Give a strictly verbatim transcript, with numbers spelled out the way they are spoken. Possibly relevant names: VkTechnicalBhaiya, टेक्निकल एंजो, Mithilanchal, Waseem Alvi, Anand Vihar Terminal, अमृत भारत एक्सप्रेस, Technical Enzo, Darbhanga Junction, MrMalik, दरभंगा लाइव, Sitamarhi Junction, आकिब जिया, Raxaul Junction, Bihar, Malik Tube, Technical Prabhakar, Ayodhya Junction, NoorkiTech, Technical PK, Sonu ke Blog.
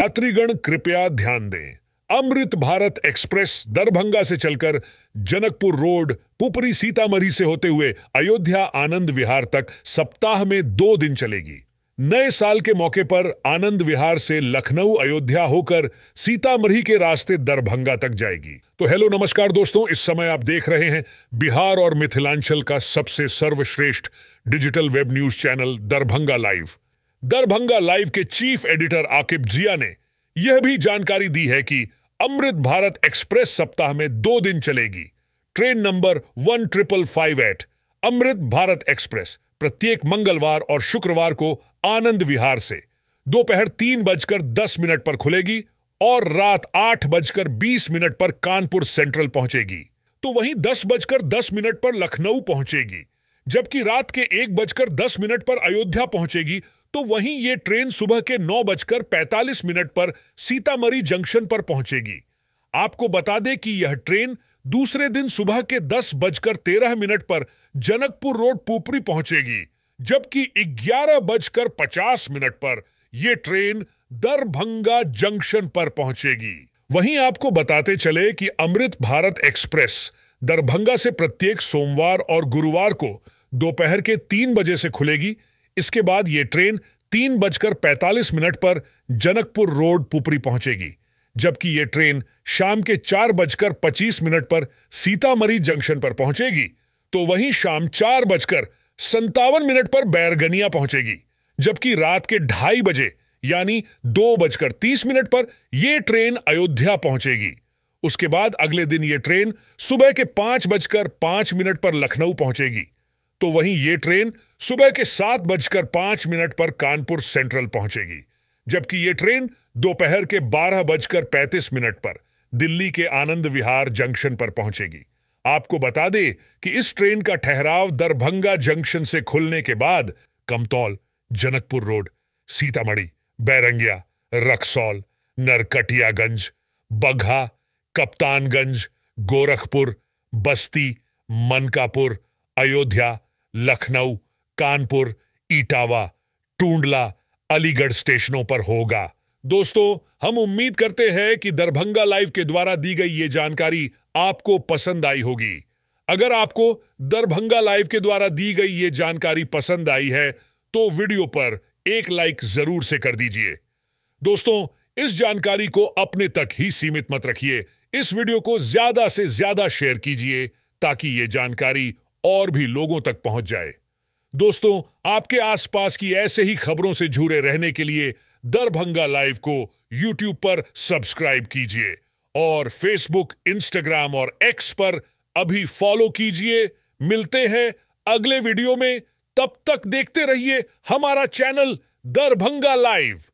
यात्रीगण कृपया ध्यान दें। अमृत भारत एक्सप्रेस दरभंगा से चलकर जनकपुर रोड पुपरी सीतामढ़ी से होते हुए अयोध्या आनंद विहार तक सप्ताह में दो दिन चलेगी। नए साल के मौके पर आनंद विहार से लखनऊ अयोध्या होकर सीतामढ़ी के रास्ते दरभंगा तक जाएगी। तो हेलो नमस्कार दोस्तों, इस समय आप देख रहे हैं बिहार और मिथिलांचल का सबसे सर्वश्रेष्ठ digital web news channel दरभंगा लाइव। दरभंगा लाइव के चीफ एडिटर आकिब जिया ने यह भी जानकारी दी है कि अमृत भारत एक्सप्रेस सप्ताह में दो दिन चलेगी। Train number one triple five eight अमृत भारत एक्सप्रेस प्रत्येक मंगलवार और शुक्रवार को आनंद विहार से दोपहर तीन बजकर दस मिनट पर खुलेगी और रात आठ बजकर बीस मिनट पर कानपुर सेंट्रल पहुंचेगी, तो वहीं दस बजकर दस मिनट पर लखनऊ पहुंचेगी, जबकि रात के एक बजकर दस मिनट पर अयोध्या पहुंचेगी। तो वहीं ये ट्रेन सुबह के नौ बजकर पैंतालीस मिनट पर सीतामढ़ी जंक्शन पर पहुंचेगी। आपको बता दें कि यह ट्रेन दूसरे दिन सुबह के दस बजकर तेरह मिनट पर जनकपुर रोड पुपरी पहुंचेगी, जबकि ग्यारह बजकर पचास मिनट पर यह ट्रेन दरभंगा जंक्शन पर पहुंचेगी। वहीं आपको बताते चले कि अमृत भारत एक्सप्रेस दरभंगा से प्रत्येक सोमवार और गुरुवार को दोपहर के तीन बजे से खुलेगी। इसके बाद यह ट्रेन तीन बजकर पैंतालीस मिनट पर जनकपुर रोड पुपरी पहुंचेगी, जबकि यह ट्रेन शाम के चार बजकर पच्चीस मिनट पर सीतामढ़ी जंक्शन पर पहुंचेगी, तो वहीं शाम चार बजकर संतावन मिनट पर बैरगनिया पहुंचेगी, जबकि रात के ढाई बजे यानी दो बजकर तीस मिनट पर यह ट्रेन अयोध्या पहुंचेगी। उसके बाद अगले दिन यह ट्रेन सुबह के पांच बजकर पांच मिनट पर लखनऊ पहुंचेगी, तो वहीं यह ट्रेन सुबह के सात बजकर पांच मिनट पर कानपुर सेंट्रल पहुंचेगी, जबकि यह ट्रेन दोपहर के बारह बजकर पैंतीस मिनट पर दिल्ली के आनंद विहार जंक्शन पर पहुंचेगी। आपको बता दें कि इस ट्रेन का ठहराव दरभंगा जंक्शन से खुलने के बाद कमतौल, जनकपुर रोड, सीतामढ़ी, बैरंगिया, रक्सौल, नरकटियागंज, बगहा, कप्तानगंज, गोरखपुर, बस्ती, मनकापुर, अयोध्या, लखनऊ, कानपुर, इटावा, टूंडला, अलीगढ़ स्टेशनों पर होगा। दोस्तों, हम उम्मीद करते हैं कि दरभंगा लाइव के द्वारा दी गई ये जानकारी आपको पसंद आई होगी। अगर आपको दरभंगा लाइव के द्वारा दी गई ये जानकारी पसंद आई है तो वीडियो पर एक लाइक जरूर से कर दीजिए। दोस्तों, इस जानकारी को अपने तक ही सीमित मत रखिए, इस वीडियो को ज्यादा से ज्यादा शेयर कीजिए ताकि ये जानकारी और भी लोगों तक पहुंच जाए। दोस्तों, आपके आसपास की ऐसे ही खबरों से जुड़े रहने के लिए दरभंगा लाइव को यूट्यूब पर सब्सक्राइब कीजिए और फेसबुक, इंस्टाग्राम और एक्स पर अभी फॉलो कीजिए। मिलते हैं अगले वीडियो में, तब तक देखते रहिए हमारा चैनल दरभंगा लाइव।